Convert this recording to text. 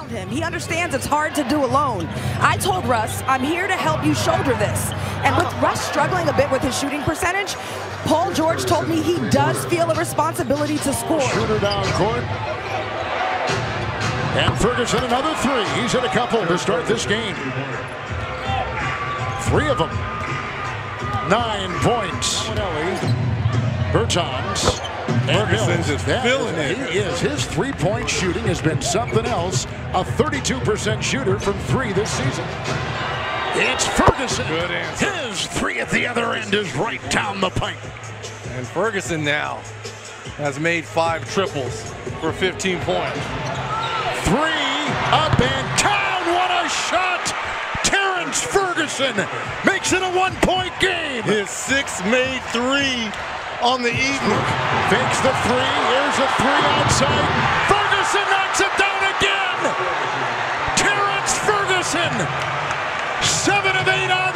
around him. He understands it's hard to do alone. I told Russ, I'm here to help you shoulder this. And with Russ struggling a bit with his shooting percentage, Paul George told me he does feel a responsibility to score. Shooter down court. And Ferguson, another three. He's hit a couple to start this game. Three of them. 9 points. Bertans. Ferguson's just filling it. He is. His three-point shooting has been something else. A 32% shooter from three this season. It's Ferguson. Good answer. His three at the other end is right down the pipe. And Ferguson now has made 5 triples for 15 points. Three up and down. What a shot! Terrence Ferguson makes it a one-point game. His 6th made 3. On the evening. Fakes the three. Here's a three outside. Ferguson knocks it down again. Terrence Ferguson. 7 of 8 on.